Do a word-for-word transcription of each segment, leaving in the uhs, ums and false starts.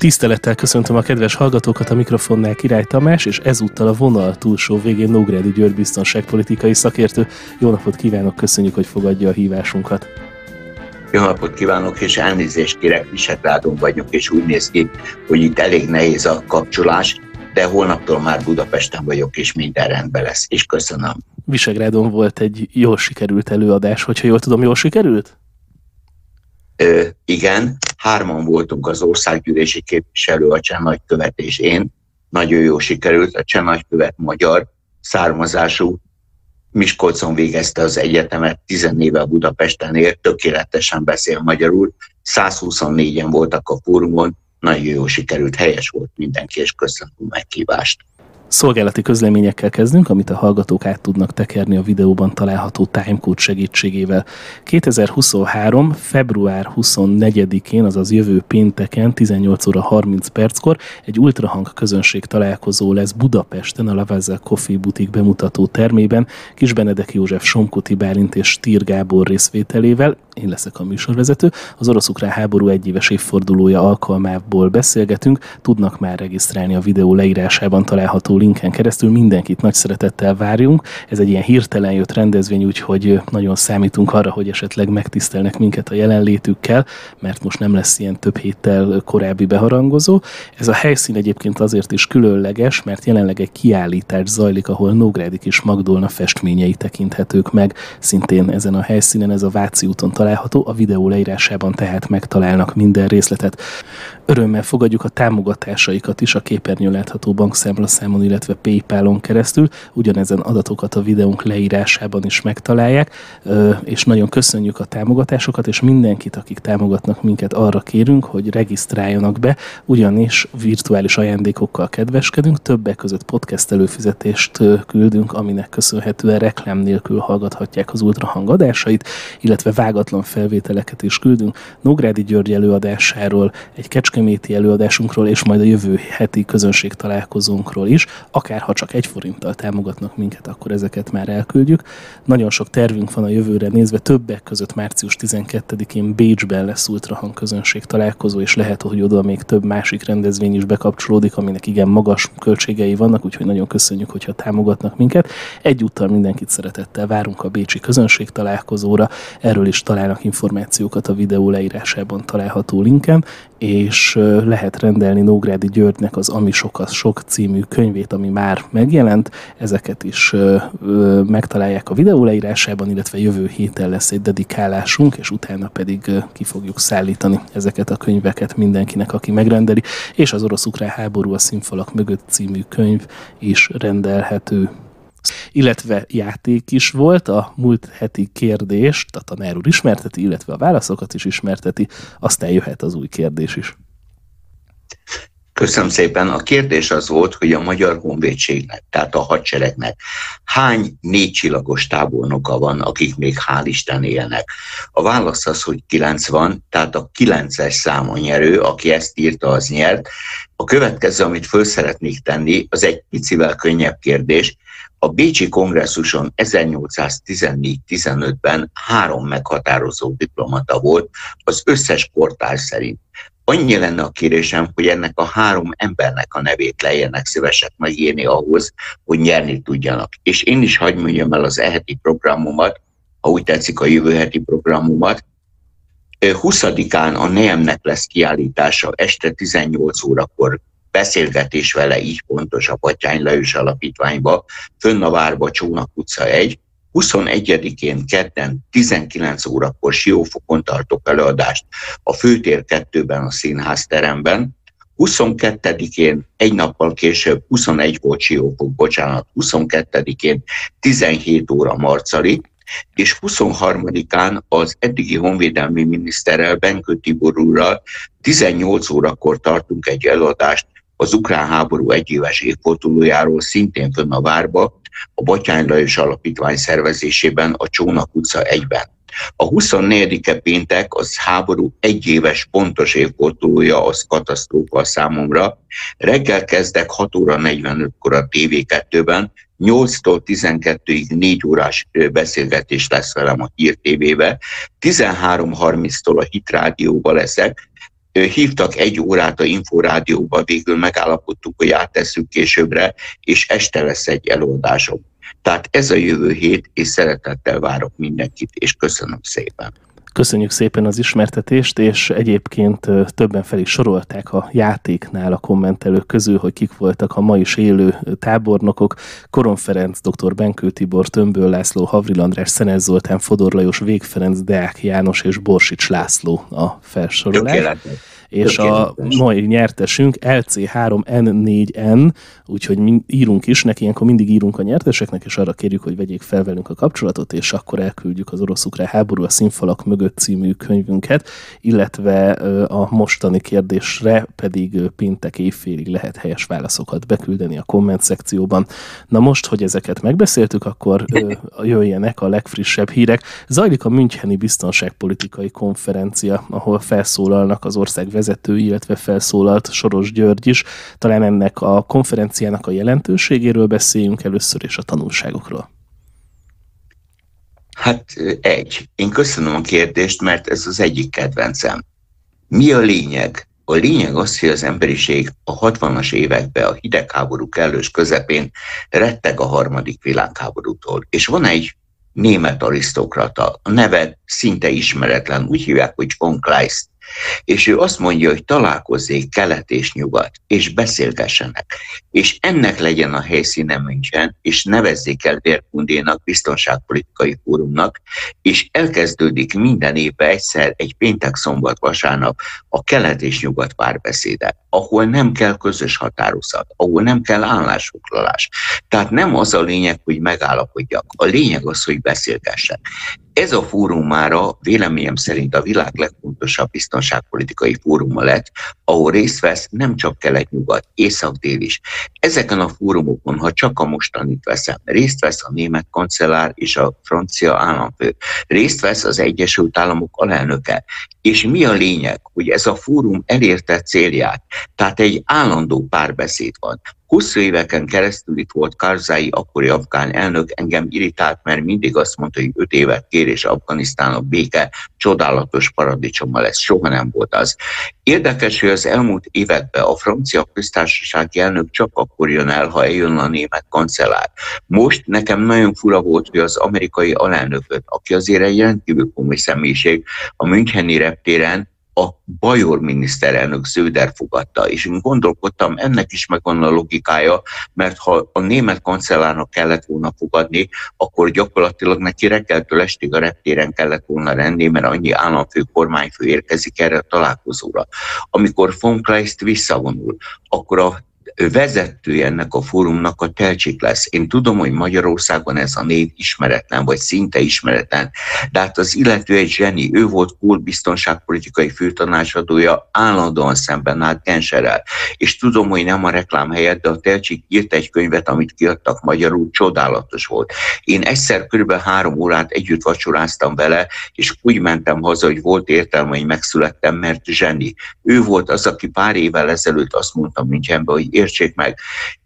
Tisztelettel köszöntöm a kedves hallgatókat, a mikrofonnál Király Tamás, és ezúttal a vonal túlsó végén Nógrádi György biztonságpolitikai szakértő. Jó napot kívánok, köszönjük, hogy fogadja a hívásunkat. Jó napot kívánok, és elnézést kérek, Visegrádon vagyok, és úgy néz ki, hogy itt elég nehéz a kapcsolás, de holnaptól már Budapesten vagyok, és minden rendben lesz, és köszönöm. Visegrádon volt egy jól sikerült előadás, hogyha jól tudom, jól sikerült? Ö, igen, hárman voltunk az országgyűlési képviselő, a cseh nagykövet és én. Nagyon jó sikerült, a cseh nagykövet magyar származású, Miskolcon végezte az egyetemet, tizen éve Budapesten élt, tökéletesen beszél magyarul, száz huszonnégyen voltak a fórumon, nagyon jó sikerült, helyes volt mindenki, és köszönöm a meghívást. Szolgálati közleményekkel kezdünk, amit a hallgatók át tudnak tekerni a videóban található timecode segítségével. kétezer-huszonhárom. február huszonnegyedikén, azaz jövő pénteken, tizennyolc óra harminc perckor egy Ultrahang közönség találkozó lesz Budapesten a Lavazza Coffee Butik bemutató termében, Kis Benedek József, Somkoti Bálint és Tír Gábor részvételével. Én leszek a műsorvezető. Az orosz-ukrán háború egyéves évfordulója alkalmából beszélgetünk. Tudnak már regisztrálni a videó leírásában található linken keresztül. Mindenkit nagy szeretettel várjunk. Ez egy ilyen hirtelen jött rendezvény, úgyhogy nagyon számítunk arra, hogy esetleg megtisztelnek minket a jelenlétükkel, mert most nem lesz ilyen több héttel korábbi beharangozó. Ez a helyszín egyébként azért is különleges, mert jelenleg egy kiállítás zajlik, ahol Nógrádi Kis Magdolna festményei tekinthetők meg. Szintén ezen a helyszínen, ez a Váci úton található, a videó leírásában tehát megtalálnak minden részletet. Örömmel fogadjuk a támogatásaikat is a képernyőn látható bankszámlaszámon, illetve PayPal-on keresztül. Ugyanezen adatokat a videónk leírásában is megtalálják, és nagyon köszönjük a támogatásokat, és mindenkit, akik támogatnak minket, arra kérünk, hogy regisztráljanak be, ugyanis virtuális ajándékokkal kedveskedünk, többek között podcast előfizetést küldünk, aminek köszönhetően reklám nélkül hallgathatják az Ultrahang adásait, illetve vágatlan felvételeket is küldünk Nógrádi György előadásáról, egy kecskeméti előadásunkról, és majd a jövő heti közönség találkozónkról is. Akár ha csak egy forinttal támogatnak minket, akkor ezeket már elküldjük. Nagyon sok tervünk van a jövőre nézve, többek között március tizenkettedikén Bécsben lesz Ultrahang közönség találkozó, és lehet, hogy oda még több másik rendezvény is bekapcsolódik, aminek igen magas költségei vannak, úgyhogy nagyon köszönjük, hogyha támogatnak minket. Egyúttal mindenkit szeretettel várunk a bécsi közönség találkozóra, erről is találnak információkat a videó leírásában található linken, és lehet rendelni Nógrádi Györgynek az Ami Sok az Sok című könyvét, ami már megjelent. Ezeket is megtalálják a videó leírásában, illetve jövő héten lesz egy dedikálásunk, és utána pedig ki fogjuk szállítani ezeket a könyveket mindenkinek, aki megrendeli, és az Orosz-Ukrán Háború a Színfalak mögött című könyv is rendelhető. Illetve játék is volt, a múlt heti kérdést a tanár úr ismerteti, illetve a válaszokat is ismerteti, aztán jöhet az új kérdés is. Köszönöm szépen. A kérdés az volt, hogy a magyar honvédségnek, tehát a hadseregnek hány négycsillagos tábornoka van, akik még hál' Isten élnek. A válasz az, hogy kilencven, tehát a kilences számon nyerő, aki ezt írta, az nyert. A következő, amit föl szeretnék tenni, az egy picivel könnyebb kérdés. A bécsi kongresszuson ezernyolcszáztizennégy tizenötben három meghatározó diplomata volt, az összes kortárs szerint. Annyi lenne a kérésem, hogy ennek a három embernek a nevét legyenek szívesek megírni ahhoz, hogy nyerni tudjanak. És én is hagyd mondjam el az e heti programomat, ha úgy tetszik a jövő heti programomat. huszadikán a néemnek lesz kiállítása este tizennyolc órakor, beszélgetés vele, így pontos, a Batyány Lajos Alapítványba, fönn a várba, Csónak utca egy. huszonegyedikén kedden tizenkilenc órakor Siófokon tartok előadást a Főtér kettőben, a színház teremben. huszonkettedikén, egy nappal később, huszonegy volt Siófok, bocsánat, huszonkettedikén tizenhét óra Marcali, és huszonharmadikán az eddigi honvédelmi miniszterrel, Benkő Tibor úrral tizennyolc órakor tartunk egy előadást az ukrán háború egyéves évfordulójáról, szintén fönn a várba, a Batyány Lajos Alapítvány szervezésében, a Csónak utca egyben. A huszonnégyedike péntek az háború egyéves pontos évfordulója, az katasztrófa számomra. Reggel kezdek hat óra negyvenötkor a té vé kettőben, nyolctól tizenkettőig négy órás beszélgetés lesz velem a Hír té vé-be, tizenhárom harminctól a Hit Rádióba leszek, Hívtak egy órát a Inforádióba, végül megállapodtuk, hogy áttesszük későbbre, és este lesz egy előadásom. Tehát ez a jövő hét, és szeretettel várok mindenkit, és köszönöm szépen. Köszönjük szépen az ismertetést, és egyébként többen fel is sorolták a játéknál a kommentelők közül, hogy kik voltak a ma is élő tábornokok. Koron Ferenc, doktor Benkő Tibor, Tömböl László, Havril András, Szenes Zoltán, Fodor Lajos, Vég Ferenc, Deák János és Borsics László a felsorolás. Tökéletes. És a mai nyertesünk el cé három en négy en, úgyhogy írunk is neki, ilyenkor mindig írunk a nyerteseknek, és arra kérjük, hogy vegyék fel velünk a kapcsolatot, és akkor elküldjük az Orosz-Ukrán Háború a Színfalak mögött című könyvünket, illetve a mostani kérdésre pedig péntek évfélig lehet helyes válaszokat beküldeni a komment szekcióban. Na most, hogy ezeket megbeszéltük, akkor jöjjenek a legfrissebb hírek. Zajlik a müncheni biztonságpolitikai konferencia, ahol felszólalnak az ország vezető, illetve felszólalt Soros György is. Talán ennek a konferenciának a jelentőségéről beszéljünk először, és a tanulságokról. Hát egy. Én köszönöm a kérdést, mert ez az egyik kedvencem. Mi a lényeg? A lényeg az, hogy az emberiség a hatvanas években, a hidegháború kellős közepén retteg a harmadik világháborútól. És van egy német arisztokrata, a neve szinte ismeretlen, úgy hívják, hogy John Kleist. És ő azt mondja, hogy találkozzék kelet és nyugat, és beszélgessenek. És ennek legyen a helyszíne München, és nevezzék el Vérkundénak, biztonságpolitikai fórumnak, és elkezdődik minden évben egyszer egy péntek, szombat, vasárnap a kelet és nyugat párbeszéde, ahol nem kell közös határozat, ahol nem kell állásfoglalás. Tehát nem az a lényeg, hogy megállapodjak, a lényeg az, hogy beszélgessenek. Ez a fórumára véleményem szerint a világ legfontosabb biztonságpolitikai fóruma lett, ahol részt vesz nem csak kelet-nyugat, észak-dél is. Ezeken a fórumokon, ha csak a mostanit veszem, részt vesz a német kancellár és a francia államfő, részt vesz az Egyesült Államok alelnöke. És mi a lényeg, hogy ez a fórum elérte célját? Tehát egy állandó párbeszéd van. Hosszú éveken keresztül itt volt Karzai, akkori afgán elnök, engem irritált, mert mindig azt mondta, hogy öt évet kér, és Afganisztán a béke csodálatos paradicsommal lesz. Soha nem volt az. Érdekes, hogy az elmúlt években a francia köztársasági elnök csak akkor jön el, ha eljön a német kancellár. Most nekem nagyon fura volt, hogy az amerikai alelnököt, aki azért egy rendkívül komoly személyiség, a müncheni reptéren a bajor miniszterelnök Söder fogadta, és én gondolkodtam, ennek is megvan a logikája, mert ha a német kancellárnak kellett volna fogadni, akkor gyakorlatilag neki reggeltől estig a reptéren kellett volna lenni, mert annyi államfő, kormányfő érkezik erre a találkozóra. Amikor von Kleist visszavonul, akkor a vezetője ennek a fórumnak a Teltschik lesz. Én tudom, hogy Magyarországon ez a név ismeretlen, vagy szinte ismeretlen, de hát az illető egy zseni, ő volt Kohl biztonságpolitikai főtanácsadója, állandóan szemben állt Genscherrel. És tudom, hogy nem a reklám helyett, de a Teltschik írt egy könyvet, amit kiadtak magyarul, csodálatos volt. Én egyszer kb. három órát együtt vacsoráztam vele, és úgy mentem haza, hogy volt értelme, hogy megszülettem, mert zseni. Ő volt az, aki pár évvel ezelőtt azt mondta Münchenben, hogy értsék meg,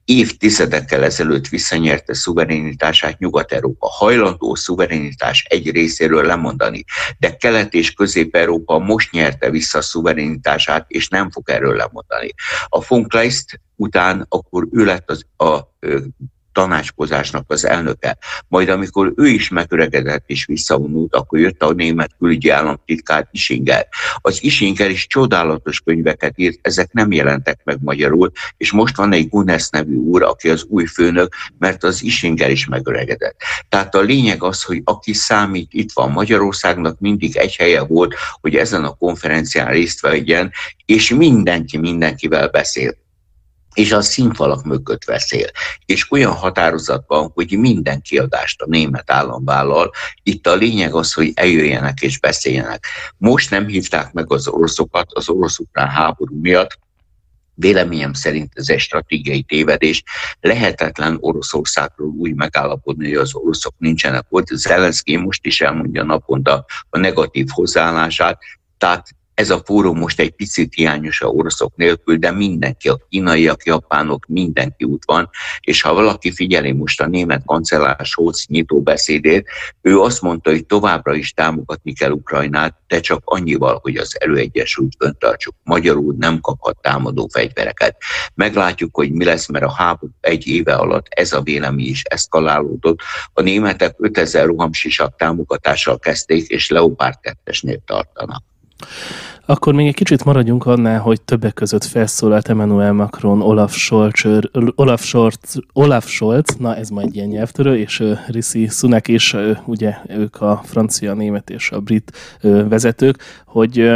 évtizedekkel ezelőtt visszanyerte szuverenitását Nyugat-Európa. Hajlandó szuverenitás egy részéről lemondani, de Kelet- és Közép-Európa most nyerte vissza a szuverenitását, és nem fog erről lemondani. A von Kleist után akkor ő lett az, a, a tanácskozásnak az elnöke. Majd amikor ő is megöregedett és visszavonult, akkor jött a német külügyi államtitkár Isinger. Az Isinger is csodálatos könyveket írt, ezek nem jelentek meg magyarul, és most van egy Gunners nevű úr, aki az új főnök, mert az Isinger is megöregedett. Tehát a lényeg az, hogy aki számít, itt van. Magyarországnak mindig egy helye volt, hogy ezen a konferencián részt vegyen, és mindenki mindenkivel beszélt. És a színfalak mögött beszél. És olyan határozatban, hogy minden kiadást a német állam vállal, itt a lényeg az, hogy eljöjjenek és beszéljenek. Most nem hívták meg az oroszokat az orosz-ukrán háború miatt, véleményem szerint ez egy stratégiai tévedés. Lehetetlen Oroszországról úgy megállapodni, hogy az oroszok nincsenek ott. Zelenszki most is elmondja naponta a negatív hozzáállását, tehát Ez a fórum most egy picit hiányos a oroszok nélkül, de mindenki, a kínaiak, japánok, mindenki út van, és ha valaki figyeli most a német kancellár Scholz nyitó beszédét, ő azt mondta, hogy továbbra is támogatni kell Ukrajnát, de csak annyival, hogy az előegyesült fenntartsuk. Magyarul nem kaphat támadó fegyvereket. Meglátjuk, hogy mi lesz, mert a háború egy éve alatt ez a vélemény is eszkalálódott. A németek ötezer rohamsisak támogatással kezdték, és Leopard kettesnél tartanak. Akkor még egy kicsit maradjunk annál, hogy többek között felszólalt Emmanuel Macron, Olaf Scholz, Olaf Scholz, Olaf Scholz, na ez majd ilyen nyelvtörő, és Rishi Sunak, és ugye ők a francia, a német és a brit vezetők, hogy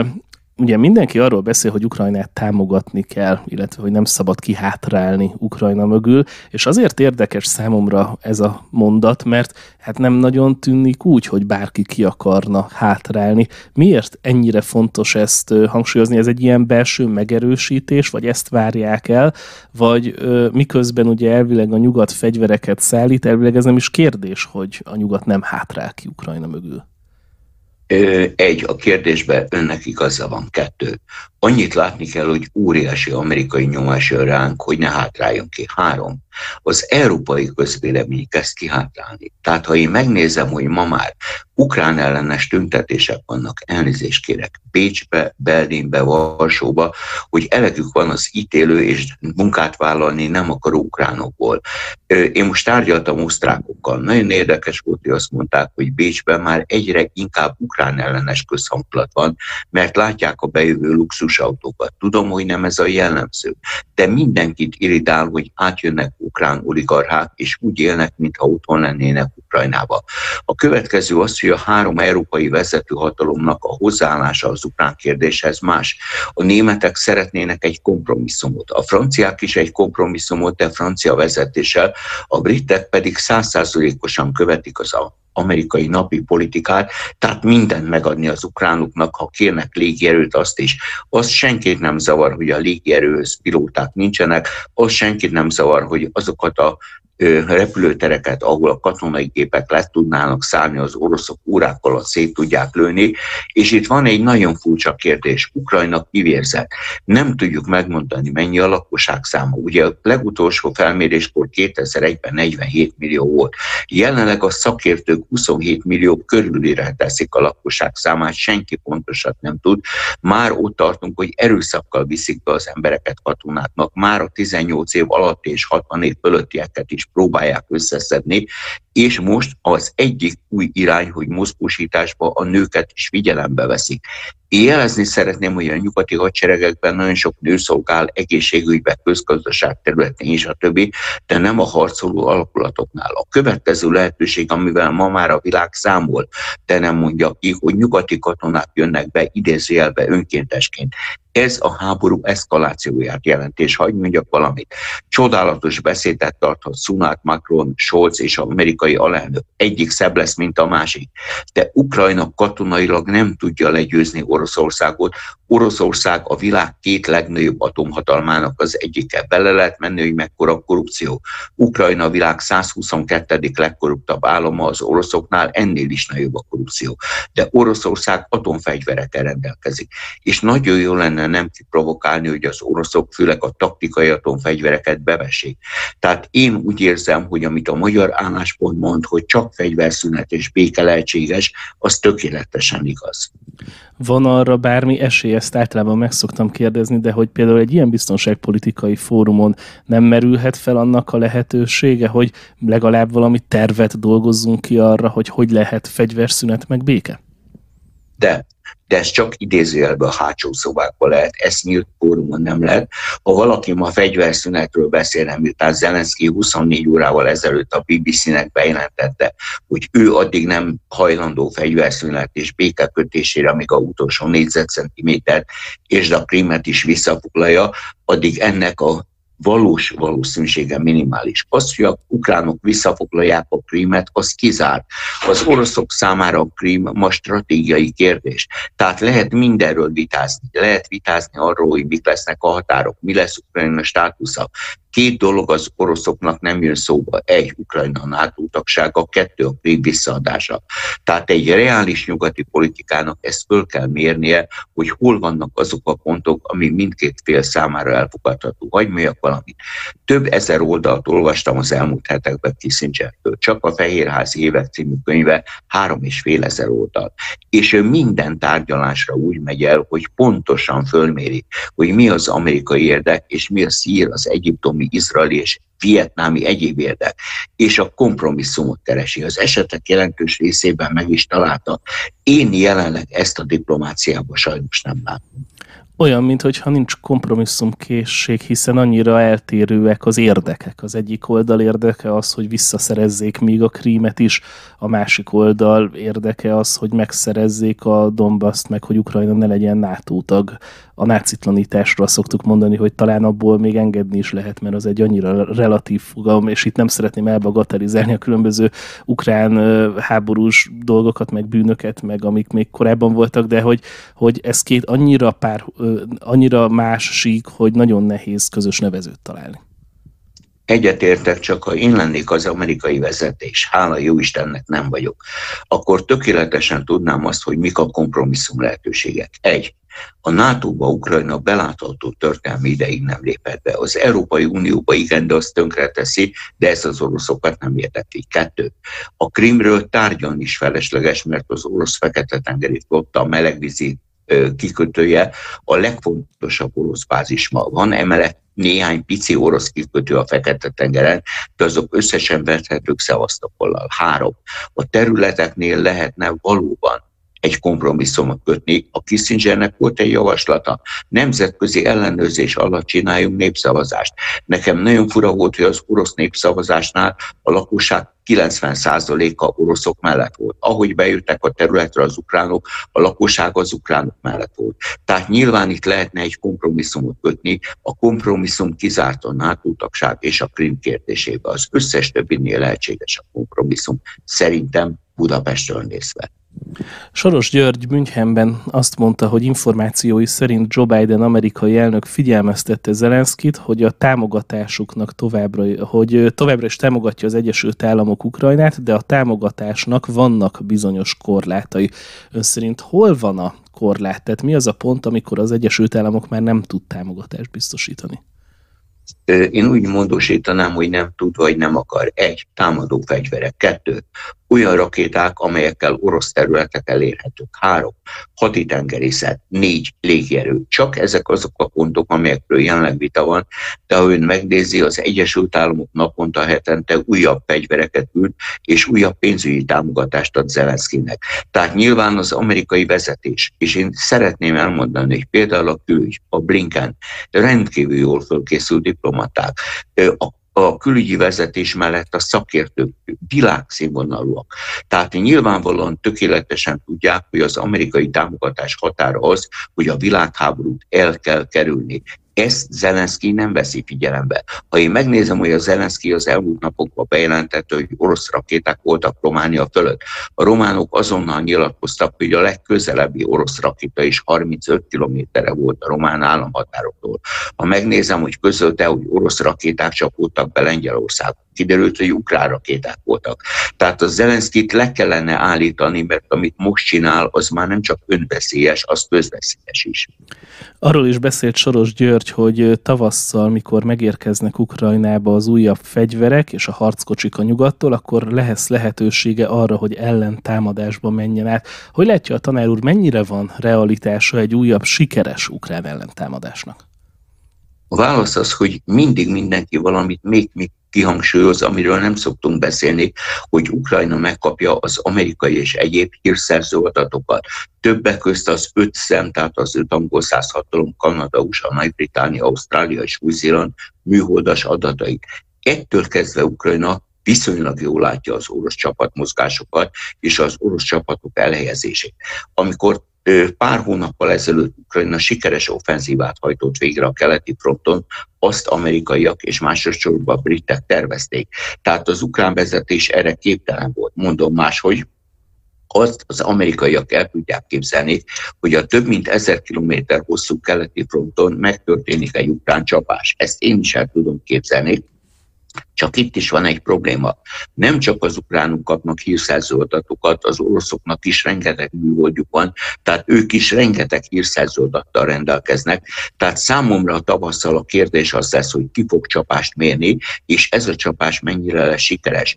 ugye mindenki arról beszél, hogy Ukrajnát támogatni kell, illetve hogy nem szabad kihátrálni Ukrajna mögül, és azért érdekes számomra ez a mondat, mert hát nem nagyon tűnik úgy, hogy bárki ki akarna hátrálni. Miért ennyire fontos ezt hangsúlyozni? Ez egy ilyen belső megerősítés, vagy ezt várják el, vagy miközben ugye elvileg a nyugat fegyvereket szállít, elvileg ez nem is kérdés, hogy a nyugat nem hátrál ki Ukrajna mögül. Egy, a kérdésben önnek igaza van, kettő. Annyit látni kell, hogy óriási amerikai nyomás jön ránk, hogy ne hátráljon ki. Három. Az európai közvélemény kezd kihátrálni. Tehát ha én megnézem, hogy ma már ukrán ellenes tüntetések vannak, elnézést kérek, Bécsbe, Berlinbe, Varsóba, hogy elegük van az ítélő és munkát vállalni nem akaró ukránokból. Én most tárgyaltam osztrákokkal. Nagyon érdekes volt, hogy azt mondták, hogy Bécsben már egyre inkább ukrán ellenes közhangulat van, mert látják a bejövő luxusautókat. Tudom, hogy nem ez a jellemző, de mindenkit irritál, hogy átjönnek ukrán oligarchák, és úgy élnek, mintha otthon lennének Ukrajnába. A következő az, hogy a három európai vezető hatalomnak a hozzáállása az ukrán kérdéshez más. A németek szeretnének egy kompromisszumot, a franciák is egy kompromisszumot, de francia vezetéssel, a britek pedig száz százalékosan követik az amerikai napi politikát, tehát mindent megadni az ukránoknak, ha kérnek légierőt, azt is. Azt senkit nem zavar, hogy a légierőhöz pilóták nincsenek, azt senkit nem zavar, hogy azokat a repülőtereket, ahol a katonai gépek le tudnának szállni, az oroszok órák alatt szét tudják lőni, és itt van egy nagyon furcsa kérdés, Ukrajna kivérzett. Nem tudjuk megmondani, mennyi a lakosság száma. Ugye a legutolsó felméréskor kétezer-egyben negyvenhét millió volt. Jelenleg a szakértők huszonhét millió körülire teszik a lakosság számát, senki pontosat nem tud. Már ott tartunk, hogy erőszakkal viszik be az embereket katonáknak, már a tizennyolc év alatt és hatvan év fölöttieket is próbálják összeszedni, és most az egyik új irány, hogy mozgósításba a nőket is figyelembe veszik. Én jelezni szeretném, hogy a nyugati hadseregekben nagyon sok nő szolgál egészségügyben, közgazdaság területén és a többi, de nem a harcoló alakulatoknál. A következő lehetőség, amivel ma már a világ számol, de nem mondja ki, hogy nyugati katonák jönnek be, idézőjelbe önkéntesként. Ez a háború eszkalációját jelent, és hadd mondjak valamit. Csodálatos beszédet tarthat Sunak, Macron, Scholz és az amerikai alelnök. Egyik szebb lesz, mint a másik. De Ukrajna katonailag nem tudja legyőzni Oroszországot. Oroszország a világ két legnagyobb atomhatalmának az egyike. Bele lehet menni, hogy mekkora korrupció. Ukrajna a világ száz huszonkettedik legkorruptabb állama, az oroszoknál ennél is nagyobb a korrupció. De Oroszország atomfegyverekkel rendelkezik. És nagyon jó lenne nem kiprovokálni, hogy az oroszok főleg a taktikai atomfegyvereket bevessék. Tehát én úgy érzem, hogy amit a magyar álláspont mond, hogy csak fegyverszünet és béke lehetséges, az tökéletesen igaz. Van arra bármi esély, ezt általában meg szoktam kérdezni, de hogy például egy ilyen biztonságpolitikai fórumon nem merülhet fel annak a lehetősége, hogy legalább valami tervet dolgozzunk ki arra, hogy hogy lehet fegyverszünet meg béke? De, de ez csak idézőjelben a hátsó szobákban lehet, ezt nyílt fórumon nem lehet. Ha valaki ma fegyverszünetről beszélne, miután Zelenszki huszonnégy órával ezelőtt a bé bé cé-nek bejelentette, hogy ő addig nem hajlandó fegyverszünet és békekötésére, amíg a utolsó négyzetcentimétert és a Krímet is visszafoglalja, addig ennek a valós valószínűsége minimális. Az, hogy a ukránok visszafoglalják a Krímet, az kizárt. Az oroszok számára a Krím ma stratégiai kérdés. Tehát lehet mindenről vitázni. Lehet vitázni arról, hogy mik lesznek a határok, mi lesz Ukrajna státusza. Két dolog az oroszoknak nem jön szóba. Egy, Ukrajna NATO tagsága, kettő, a Krím visszaadása. Tehát egy reális nyugati politikának ezt föl kell mérnie, hogy hol vannak azok a pontok, ami mindkét fél számára elfogadható. Hagyj mondjak valamit. Több ezer oldalt olvastam az elmúlt hetekben Kissingertől. Csak a Fehérház évek című könyve három és fél ezer oldal. És ő minden tárgyalásra úgy megy el, hogy pontosan fölméri, hogy mi az amerikai érdek, és mi a szír, az egyiptomi, izraeli és vietnámi egyéb érdek, és a kompromisszumot keresi. Az esetek jelentős részében meg is találta. Én jelenleg ezt a diplomáciában sajnos nem látom. Olyan, mintha nincs kompromisszumkészség, hiszen annyira eltérőek az érdekek. Az egyik oldal érdeke az, hogy visszaszerezzék még a Krímet is, a másik oldal érdeke az, hogy megszerezzék a Donbaszt, meg hogy Ukrajna ne legyen NATO tag. A nácitlanításról szoktuk mondani, hogy talán abból még engedni is lehet, mert az egy annyira relatív fogalom, és itt nem szeretném elbagatelizálni a különböző ukrán háborús dolgokat, meg bűnöket, meg amik még korábban voltak, de hogy, hogy ez két annyira pár, annyira más sík, hogy nagyon nehéz közös nevezőt találni. Egyetértek, csak ha én lennék az amerikai vezetés, hála jó Istennek nem vagyok, akkor tökéletesen tudnám azt, hogy mik a kompromisszum lehetőségek. Egy. A nátóba Ukrajna belátható történelmi ideig nem lépett be. Az Európai Unióba igen, de azt tönkreteszi, de ez az oroszokat nem érdekli. Kettő. A Krímről tárgyalni is felesleges, mert az orosz Fekete-tengeri flotta a melegvízi kikötője a legfontosabb orosz bázis ma. Van emellett néhány pici orosz kikötő a Fekete-tengeren, de azok összesen vethetők Szevasztopollal. Három. A területeknél lehetne valóban egy kompromisszumot kötni. A Kissingernek volt egy javaslata. Nemzetközi ellenőrzés alatt csináljunk népszavazást. Nekem nagyon fura volt, hogy az orosz népszavazásnál a lakosság kilencven százaléka oroszok mellett volt. Ahogy bejöttek a területre az ukránok, a lakosság az ukránok mellett volt. Tehát nyilván itt lehetne egy kompromisszumot kötni, a kompromisszum kizárt a NATO tagság és a Krím kérdésébe. Az összes többinél lehetséges a kompromisszum, szerintem Budapestről nézve. Soros György Münchenben azt mondta, hogy információi szerint Joe Biden amerikai elnök figyelmeztette Zelenszkit, hogy a támogatásuknak továbbra, hogy továbbra is támogatja az Egyesült Államok Ukrajnát, de a támogatásnak vannak bizonyos korlátai. Ön szerint hol van a korlát? Tehát mi az a pont, amikor az Egyesült Államok már nem tud támogatást biztosítani? Én úgy módosítanám, hogy nem tud, vagy nem akar. Egy, támadó fegyverek. Kettő, olyan rakéták, amelyekkel orosz területek elérhetők. Három, haditengerészet. Négy, légierő. Csak ezek azok a pontok, amelyekről jelenleg vita van, de ha ön megnézi, az Egyesült Államok naponta hetente újabb fegyvereket küld, és újabb pénzügyi támogatást ad Zelenszkinek. Tehát nyilván az amerikai vezetés, és én szeretném elmondani, hogy például a külügy, a Blinken rendkívül jól fölkészült diplomaták, a a külügyi vezetés mellett a szakértők világszínvonalúak. Tehát nyilvánvalóan tökéletesen tudják, hogy az amerikai támogatás határa az, hogy a világháborút el kell kerülni. Ezt Zelenszki nem veszi figyelembe. Ha én megnézem, hogy a Zelenszki az elmúlt napokban bejelentette, hogy orosz rakéták voltak Románia fölött, a románok azonnal nyilatkoztak, hogy a legközelebbi orosz rakéta is harmincöt kilométerre volt a román államhatároktól. Ha megnézem, hogy közölte, hogy orosz rakéták csak voltak be Lengyelországban, kiderült, hogy ukrán rakéták voltak. Tehát a Zelenszkit le kellene állítani, mert amit most csinál, az már nem csak önveszélyes, az közveszélyes is. Arról is beszélt Soros György, hogy tavasszal, mikor megérkeznek Ukrajnába az újabb fegyverek és a harckocsik a nyugattól, akkor lesz lehetősége arra, hogy ellentámadásba menjen át. Hogy látja a tanár úr, mennyire van realitása egy újabb sikeres ukrán ellentámadásnak? A válasz az, hogy mindig mindenki valamit még még kihangsúlyoz, amiről nem szoktunk beszélni, hogy Ukrajna megkapja az amerikai és egyéb hírszerző adatokat. Többek közt az öt szem, tehát az öt angol száz hatalom, Kanada, u es á, Nagy-Britannia, Ausztrália és Új-Zéland műholdas adatait. Ettől kezdve Ukrajna viszonylag jól látja az orosz csapatmozgásokat és az orosz csapatok elhelyezését. Amikor pár hónappal ezelőtt Ukrajna sikeres offenzívát hajtott végre a keleti fronton, azt amerikaiak és másodszorban a britek tervezték. Tehát az ukrán vezetés erre képtelen volt, mondom máshogy. azt az amerikaiak el tudják képzelni, hogy a több mint ezer kilométer hosszú keleti fronton megtörténik egy ukrán csapás. Ezt én is el tudom képzelni. Csak itt is van egy probléma. Nem csak az ukránok kapnak hírszerző adatokat, az oroszoknak is rengeteg műholdjuk van, tehát ők is rengeteg hírszerző adattal rendelkeznek. Tehát számomra a tavasszal a kérdés az lesz, hogy ki fog csapást mérni, és ez a csapás mennyire lesz sikeres.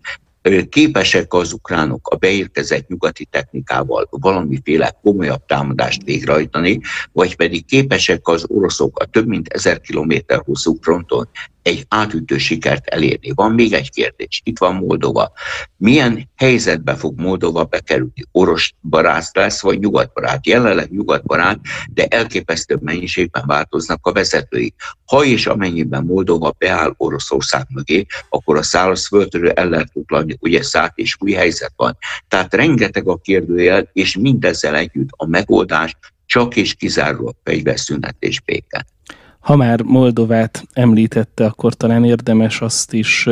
Képesek az ukránok a beérkezett nyugati technikával valamiféle komolyabb támadást végrehajtani, vagy pedig képesek az oroszok a több mint ezer kilométer hosszú fronton egy átütő sikert elérni. Van még egy kérdés, itt van Moldova. Milyen helyzetbe fog Moldova bekerülni? Orosz barát lesz, vagy nyugatbarát? Jelenleg nyugatbarát, de elképesztő mennyiségben változnak a vezetői. Ha és amennyiben Moldova beáll Oroszország mögé, akkor a szárazföldről el lehet foglalni, ugye szállt és új helyzet van. Tehát rengeteg a kérdőjel, és mindezzel együtt a megoldás csak és kizárólag fegyverszünet és béke. Ha már Moldovát említette, akkor talán érdemes azt is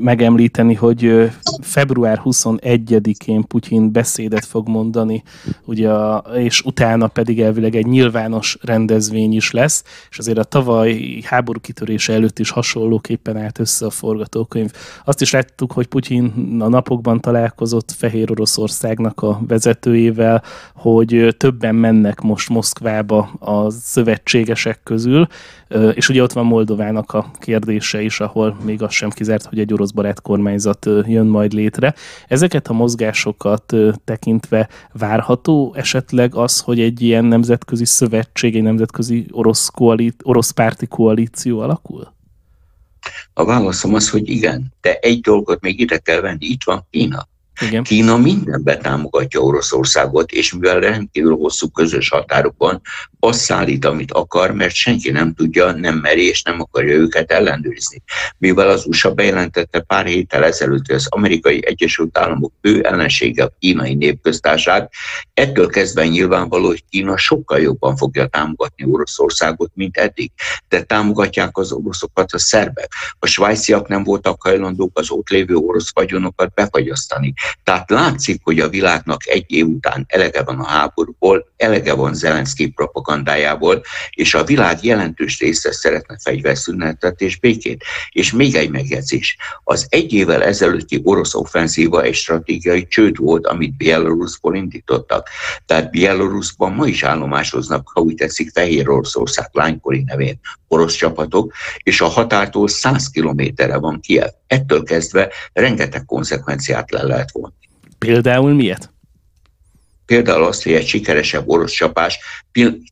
megemlíteni, hogy február huszonegyedikén Putyin beszédet fog mondani, ugye, és utána pedig elvileg egy nyilvános rendezvény is lesz, és azért a tavaly háború kitörése előtt is hasonlóképpen állt össze a forgatókönyv. Azt is láttuk, hogy Putyin a napokban találkozott Fehér Oroszországnak a vezetőjével, hogy többen mennek most Moszkvába a szövetségesek közül, és ugye ott van Moldovának a kérdése is, ahol még az sem kizárt, hogy egy orosz barát kormányzat jön majd létre. Ezeket a mozgásokat tekintve várható esetleg az, hogy egy ilyen nemzetközi szövetség, egy nemzetközi orosz, koalí- orosz párti koalíció alakul? A válaszom az, hogy igen, de egy dolgot még ide kell venni, itt van Kína. Igen. Kína mindenben támogatja Oroszországot, és mivel rendkívül hosszú közös határokon azt szállít, amit akar, mert senki nem tudja, nem meri, és nem akarja őket ellenőrizni. Mivel az u es á bejelentette pár héttel ezelőtt, hogy az amerikai Egyesült Államok fő ellensége a Kínai Népköztársaság, ettől kezdve nyilvánvaló, hogy Kína sokkal jobban fogja támogatni Oroszországot, mint eddig. De támogatják az oroszokat a szerbek. A svájciak nem voltak hajlandók az ott lévő orosz vagyonokat befagyasztani. Tehát látszik, hogy a világnak egy év után elege van a háborúból, elege van Zelenszki propagandájából, és a világ jelentős része szeretne fegyverszünetet és békét. És még egy megjegyzés. Az egy évvel ezelőtti orosz offenzíva egy stratégiai csőd volt, amit Bieloruszból indítottak. Tehát Bieloruszban ma is állomásoznak, ha úgy tetszik, Fehér Oroszország lánykori nevén orosz csapatok, és a határtól száz kilométerre van Kijev. Ettől kezdve rengeteg konzekvenciát le lehet vonni. Például miért? Például azt, hogy egy sikeresebb orosz csapás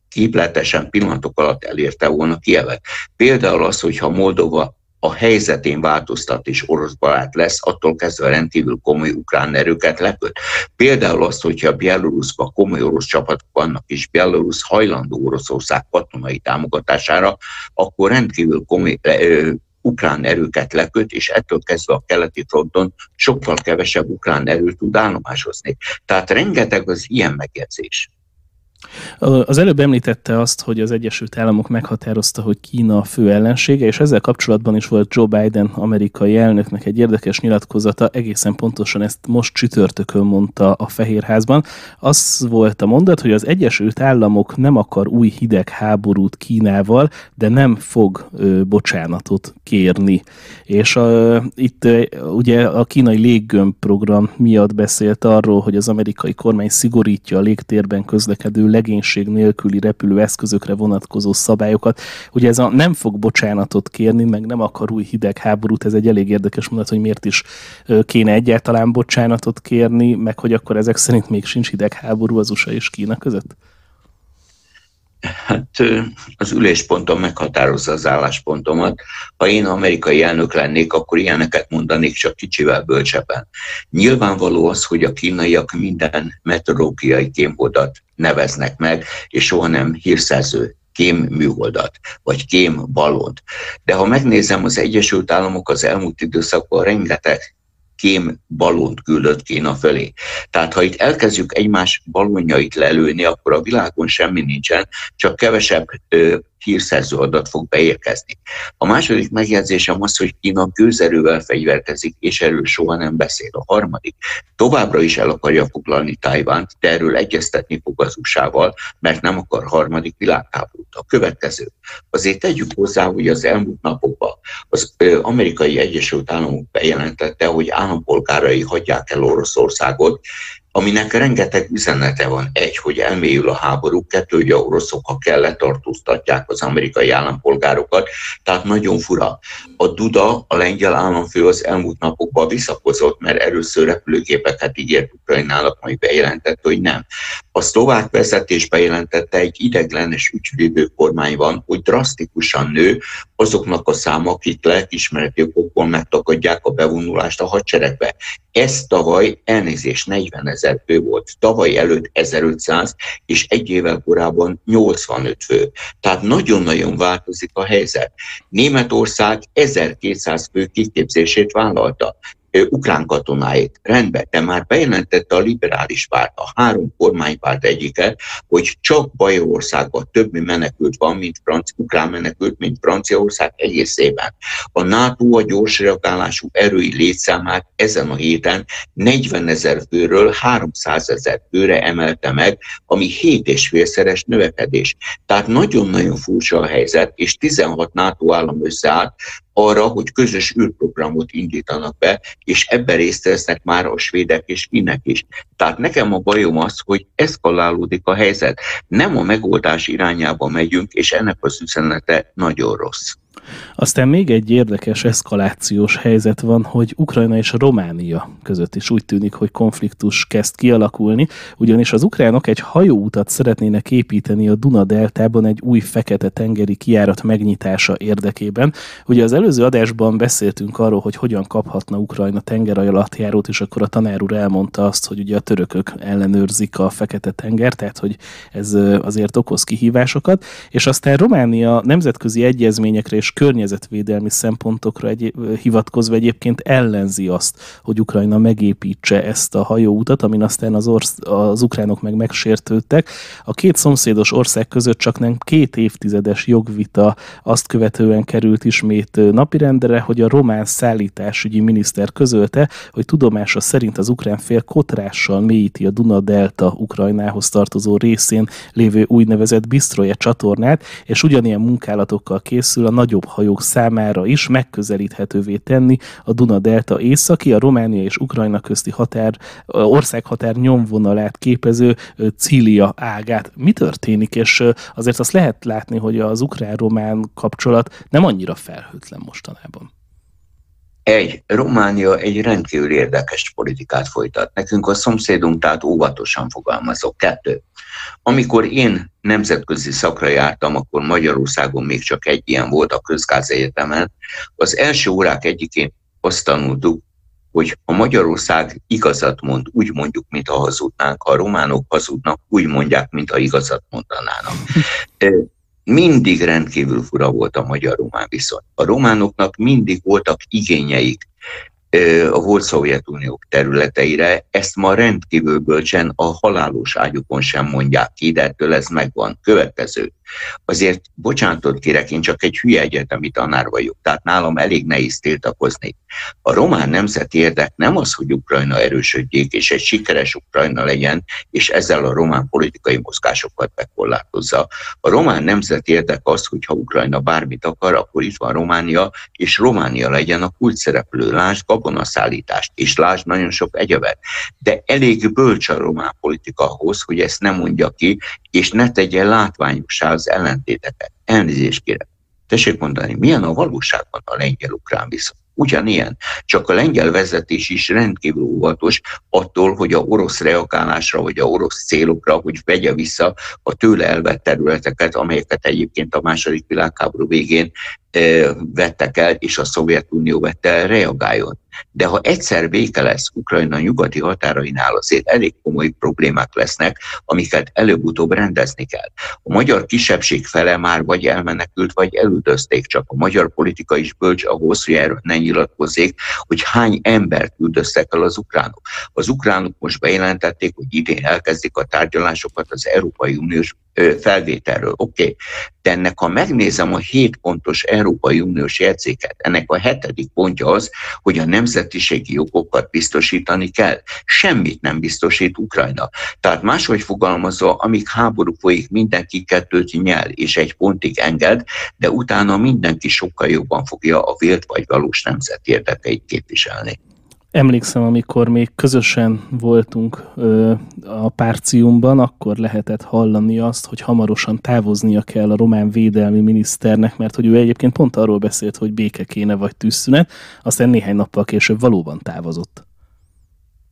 képletesen pillanatok alatt elérte volna Kijevet. Például az, hogyha Moldova a helyzetén változtat és orosz barát lesz, attól kezdve rendkívül komoly ukrán erőket lepölt. Például azt, hogyha Bieloruszban komoly orosz csapatok vannak, és Bielorusz hajlandó Oroszország katonai támogatására, akkor rendkívül komoly erő, ukrán erőket leköt, és ettől kezdve a keleti fronton sokkal kevesebb ukrán erő tud állomásozni. Tehát rengeteg az ilyen megjegyzés. Az előbb említette azt, hogy az Egyesült Államok meghatározta, hogy Kína a fő ellensége, és ezzel kapcsolatban is volt Joe Biden amerikai elnöknek egy érdekes nyilatkozata, egészen pontosan ezt most csütörtökön mondta a Fehérházban. Az volt a mondat, hogy az Egyesült Államok nem akar új hidegháborút Kínával, de nem fog ö, bocsánatot kérni. És a, itt ö, ugye a kínai léggömb program miatt beszélt arról, hogy az amerikai kormány szigorítja a légtérben közlekedő legénység nélküli repülőeszközökre vonatkozó szabályokat. Ugye ez a nem fog bocsánatot kérni, meg nem akar új hidegháborút, ez egy elég érdekes mondat, hogy miért is kéne egyáltalán bocsánatot kérni, meg hogy akkor ezek szerint még sincs hidegháború az u es á és Kína között? Hát az üléspontom meghatározza az álláspontomat. Ha én amerikai elnök lennék, akkor ilyeneket mondanék, csak kicsivel bölcsebben. Nyilvánvaló az, hogy a kínaiak minden meteorológiai kémholdat neveznek meg, és soha nem hírszerző kém műholdat, vagy kém ballont. De ha megnézem, az Egyesült Államok az elmúlt időszakban rengeteg kém balont küldött Kína fölé. Tehát ha itt elkezdjük egymás balonjait lelőni, akkor a világon semmi nincsen, csak kevesebb ö, hírszerző adat fog beérkezni. A második megjegyzésem az, hogy Kína gőzerővel fegyverkezik, és erről soha nem beszél. A harmadik, továbbra is el akarja foglalni Tajvánt, de erről egyeztetni fog az u es á-val, mert nem akar harmadik világháborút. A következő. Azért tegyük hozzá, hogy az elmúlt napokban az amerikai Egyesült Államok bejelentette, hogy állampolgárai hagyják el Oroszországot, aminek rengeteg üzenete van. Egy, hogy elmélyül a háború, kettő, hogy a oroszok, ha kell, letartóztatják az amerikai állampolgárokat, tehát nagyon fura. A Duda, a lengyel államfő az elmúlt napokban visszakozott, mert először repülőgépeket ígért Ukrajnának, majd bejelentett, hogy nem. A szlovák vezetés bejelentette, egy ideglenes ügyvédő kormány van, hogy drasztikusan nő azoknak a száma, akik lelkismereti okokból megtakadják a bevonulást a hadseregbe. Ez tavaly, elnézés, negyvenezer fő volt, tavaly előtt ezerötszáz, és egy évvel korábban nyolcvanöt fő. Tehát nagyon-nagyon változik a helyzet. Németország ezerkétszáz fő kiképzését vállalta. Ukrán katonáit, rendben, de már bejelentette a liberális párt, a három kormánypárt egyiket, hogy csak Bajorországban több menekült van, mint Franci, ukrán menekült, mint Franciaország egészében. A NATO a gyors reagálású erői létszámát ezen a héten negyvenezer főről háromszázezer főre emelte meg, ami hét és félszeres növekedés. Tehát nagyon-nagyon furcsa a helyzet, és tizenhat NATO állam összeállt arra, hogy közös űrprogramot indítanak be, és ebben részt vesznek már a svédek és finnek is. Tehát nekem a bajom az, hogy eszkalálódik a helyzet. Nem a megoldás irányába megyünk, és ennek az üzenete nagyon rossz. Aztán még egy érdekes eszkalációs helyzet van, hogy Ukrajna és Románia között is úgy tűnik, hogy konfliktus kezd kialakulni, ugyanis az ukránok egy hajóutat szeretnének építeni a Duna-Deltában egy új fekete-tengeri kijárat megnyitása érdekében. Ugye az előző adásban beszéltünk arról, hogy hogyan kaphatna Ukrajna tengeralattjárót, és akkor a tanár úr elmondta azt, hogy ugye a törökök ellenőrzik a Fekete-tenger, tehát hogy ez azért okoz kihívásokat, és aztán Románia nemzetközi egyezményekre és környezetvédelmi szempontokra egy, hivatkozva egyébként ellenzi azt, hogy Ukrajna megépítse ezt a hajóutat, amin aztán az, orsz, az ukránok meg megsértődtek. A két szomszédos ország között csak nem két évtizedes jogvita azt követően került ismét napirendre, hogy a román szállításügyi miniszter közölte, hogy tudomása szerint az ukrán fél kotrással mélyíti a Duna-Delta Ukrajnához tartozó részén lévő úgynevezett Bisztroje csatornát, és ugyanilyen munkálatokkal készül a nagy nagyobb hajók számára is megközelíthetővé tenni a Duna-Delta északi, a Románia és Ukrajna közti határ, országhatár nyomvonalát képező Cília ágát. Mi történik? És azért azt lehet látni, hogy az ukrán-román kapcsolat nem annyira felhőtlen mostanában. Egy, Románia egy rendkívül érdekes politikát folytat. Nekünk a szomszédunk, tehát óvatosan fogalmazok. Kettő. Amikor én nemzetközi szakra jártam, akkor Magyarországon még csak egy ilyen volt, a Közgázegyetemen. Az első órák egyikén azt tanultuk, hogy ha Magyarország igazat mond, úgy mondjuk, mintha hazudnánk, ha a románok hazudnak, úgy mondják, mintha igazat mondanának. Mindig rendkívül fura volt a magyar-román viszony. A románoknak mindig voltak igényeik a volt Szovjetunió területeire, ezt ma rendkívül bölcsen a halálos ágyukon sem mondják ki, de ettől ez megvan. Következő. Azért bocsánatot kérek, én csak egy hülye egyetemi tanár vagyok, tehát nálam elég nehéz tiltakozni. A román nemzeti érdek nem az, hogy Ukrajna erősödjék, és egy sikeres Ukrajna legyen, és ezzel a román politikai mozgásokat bekorlátozza. A román nemzeti érdek az, hogy ha Ukrajna bármit akar, akkor itt van Románia, és Románia legyen a kulcsszereplő, lásd gabonaszállítást, és lásd nagyon sok egyebet. De elég bölcs a román politika ahhoz, hogy ezt nem mondja ki, és ne tegye látványossá az ellentéteket. Elnézést kérem. Tessék mondani, milyen a valóságban a lengyel-ukrán viszony? Ugyanilyen. Csak a lengyel vezetés is rendkívül óvatos attól, hogy a orosz reagálásra, vagy a orosz célokra, hogy vegye vissza a tőle elvett területeket, amelyeket egyébként a második világháború végén vettek el, és a Szovjetunió vette el, reagáljon. De ha egyszer béke lesz Ukrajna nyugati határainál, azért elég komoly problémák lesznek, amiket előbb-utóbb rendezni kell. A magyar kisebbség fele már vagy elmenekült, vagy elüldözték, csak a magyar politika is bölcs ahhoz, hogy erről ne nyilatkozzék, hogy hány embert üldöztek el az ukránok. Az ukránok most bejelentették, hogy idén elkezdik a tárgyalásokat az Európai Uniós felvételről. Oké, okay. De ennek, ha megnézem a hét pontos Európai Uniós jegyzéket, ennek a hetedik pontja az, hogy a nemzetiségi jogokat biztosítani kell. Semmit nem biztosít Ukrajna. Tehát máshogy fogalmazva, amíg háború folyik, mindenki kettőt nyel és egy pontig enged, de utána mindenki sokkal jobban fogja a vélt vagy valós nemzet érdekeit képviselni. Emlékszem, amikor még közösen voltunk ö, a Párciumban, akkor lehetett hallani azt, hogy hamarosan távoznia kell a román védelmi miniszternek, mert hogy ő egyébként pont arról beszélt, hogy béke kéne vagy tűzszünet, aztán néhány nappal később valóban távozott.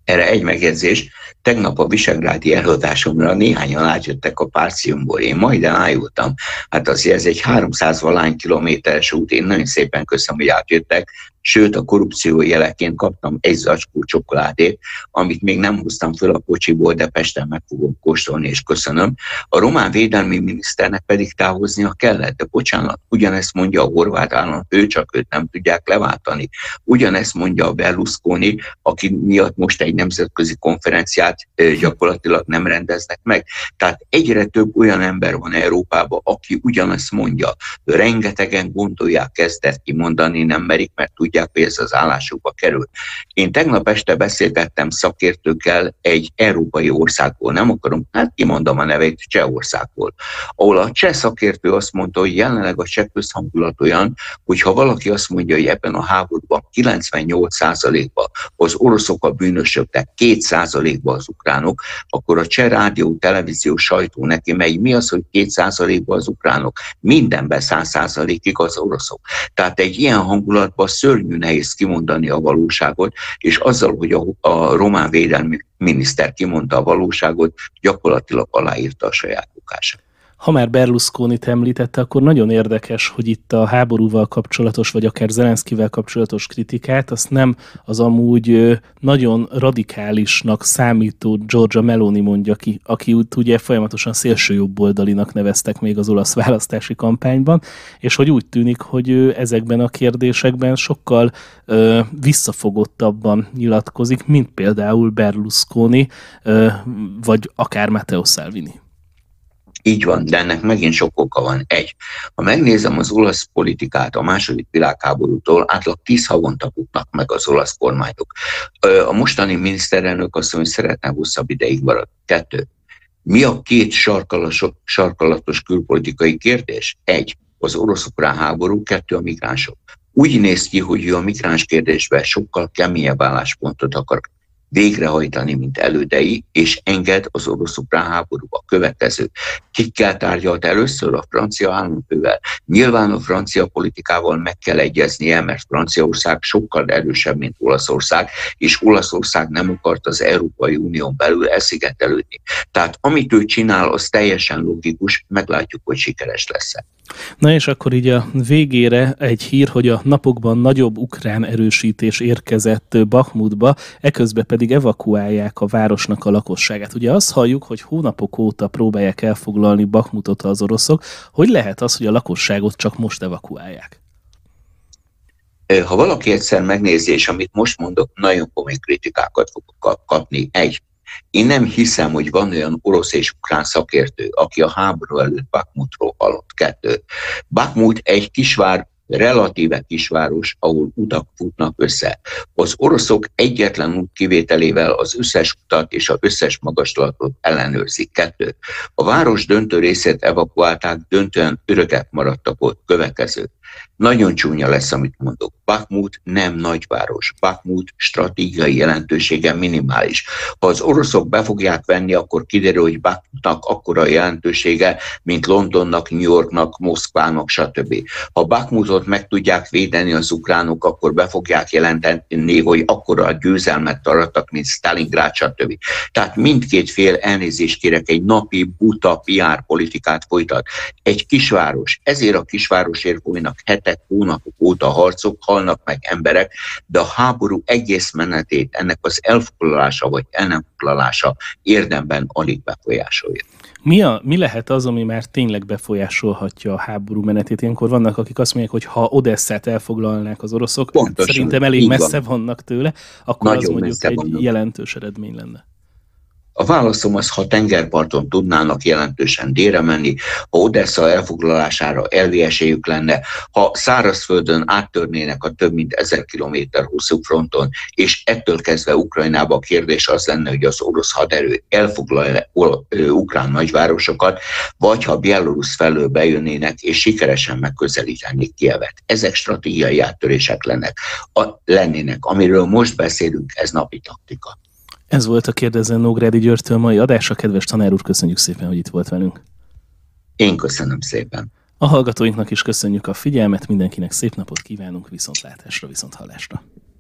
Erre egy megjegyzés. Tegnap a visegrádi előadásomra néhányan átjöttek a Párciumból, én majdnem ájultam. Hát azért ez egy háromszáz-valány kilométeres út, én nagyon szépen köszönöm, hogy átjöttek, sőt a korrupció jeleként kaptam egy zacskó csokoládét, amit még nem hoztam föl a kocsiból, de Pesten meg fogom kóstolni, és köszönöm. A román védelmi miniszternek pedig távoznia kellett, de bocsánat, ugyanezt mondja a horvát állam, ő csak őt nem tudják leváltani. Ugyanezt mondja a Berlusconi, aki miatt most egy nemzetközi konferenciát gyakorlatilag nem rendeznek meg. Tehát egyre több olyan ember van Európában, aki ugyanezt mondja. Rengetegen gondolják, kezdett kimondani, nem merik, mert tudják, tudják, hogy ez az állásukba kerül. Én tegnap este beszélgettem szakértőkkel egy európai országból, nem akarom, hát kimondom a nevét, Csehországból, ahol a cseh szakértő azt mondta, hogy jelenleg a cseh közhangulat olyan, hogyha valaki azt mondja, hogy ebben a háborúban kilencvennyolc százalékban az oroszok a bűnösök, de két százalékban az ukránok, akkor a cseh rádió, televízió, sajtó neki megy, mi az, hogy két százalékban az ukránok? Mindenben száz százalékig az oroszok. Tehát egy ilyen hangulatban szörnyű nehéz kimondani a valóságot, és azzal, hogy a, a román védelmi miniszter kimondta a valóságot, gyakorlatilag aláírta a saját bukását. Ha már Berlusconit említette, akkor nagyon érdekes, hogy itt a háborúval kapcsolatos, vagy akár Zelenszkivel kapcsolatos kritikát, azt nem az amúgy nagyon radikálisnak számító Giorgia Meloni mondja ki, aki ugye folyamatosan szélsőjobboldalinak neveztek még az olasz választási kampányban, és hogy úgy tűnik, hogy ő ezekben a kérdésekben sokkal ö, visszafogottabban nyilatkozik, mint például Berlusconi, ö, vagy akár Matteo Salvini. Így van, de ennek megint sok oka van. Egy, ha megnézem az olasz politikát a második világháborútól, átlag tíz havonta buknak meg az olasz kormányok. A mostani miniszterelnök azt mondja, hogy szeretne hosszabb ideig maradni. Kettő. Mi a két sarkalatos külpolitikai kérdés? Egy, az orosz-ukrán háború, kettő, a migránsok. Úgy néz ki, hogy ő a migráns kérdésben sokkal keményebb álláspontot akar végrehajtani, mint elődei, és enged az orosz-ukrán háborúba. Következő. Kikkel tárgyalt először? A francia államfővel. Nyilván a francia politikával meg kell egyeznie, mert Franciaország sokkal erősebb, mint Olaszország, és Olaszország nem akart az Európai Unión belül elszigetelődni. Tehát amit ő csinál, az teljesen logikus, meglátjuk, hogy sikeres lesz-e. Na és akkor így a végére egy hír, hogy a napokban nagyobb ukrán erősítés érkezett Bahmutba, eközben pedig evakuálják a városnak a lakosságát. Ugye azt halljuk, hogy hónapok óta próbálják elfoglalni Bahmutot az oroszok. Hogy lehet az, hogy a lakosságot csak most evakuálják? Ha valaki egyszer megnézi, és amit most mondok, nagyon komoly kritikákat fogok kapni. Egy. Én nem hiszem, hogy van olyan orosz és ukrán szakértő, aki a háború előtt Bahmutról hallott. Kettő. Bahmut egy kisvár, relatíve kisváros, ahol utak futnak össze. Az oroszok egyetlen út kivételével az összes utat és az összes magaslatot ellenőrzik. Kettő. A város döntő részét evakuálták, döntően öregek maradtak ott. Következő. Nagyon csúnya lesz, amit mondok. Bahmut nem nagyváros. Bahmut stratégiai jelentősége minimális. Ha az oroszok be fogják venni, akkor kiderül, hogy Bahmutnak akkora jelentősége, mint Londonnak, New Yorknak, Moszkvának, stb. Ha Bahmutot meg tudják védeni az ukránok, akkor be fogják jelenteni, hogy akkora győzelmet arattak, mint Stalingrád, stb. Tehát mindkét fél, elnézést kérek, egy napi buta pé er politikát folytat. Egy kisváros. Ezért a kisvárosért folynak hetek, hónapok óta harcok, halnak meg emberek, de a háború egész menetét, ennek az elfoglalása vagy el nem foglalása érdemben alig befolyásolja. Mi, a, mi lehet az, ami már tényleg befolyásolhatja a háború menetét? Ilyenkor vannak, akik azt mondják, hogy ha Odesszát elfoglalnák az oroszok, pontosan, szerintem elég messze van. vannak tőle, akkor nagyon az mondjuk egy vannak. Jelentős eredmény lenne. A válaszom az, ha tengerparton tudnának jelentősen délre menni, ha Odessa elfoglalására elvi esélyük lenne, ha szárazföldön áttörnének a több mint ezer kilométer hosszú fronton, és ettől kezdve Ukrajnába a kérdés az lenne, hogy az orosz haderő elfoglalja ukrán nagyvárosokat, vagy ha Bielorusz felől bejönnének, és sikeresen megközelítenék Kijevet. Ezek stratégiai áttörések lennek, a, lennének, amiről most beszélünk, ez napi taktika. Ez volt a Kérdező Nógrádi Györgytől mai adása. Kedves tanár úr, köszönjük szépen, hogy itt volt velünk. Én köszönöm szépen. A hallgatóinknak is köszönjük a figyelmet, mindenkinek szép napot kívánunk, viszontlátásra, viszonthallásra.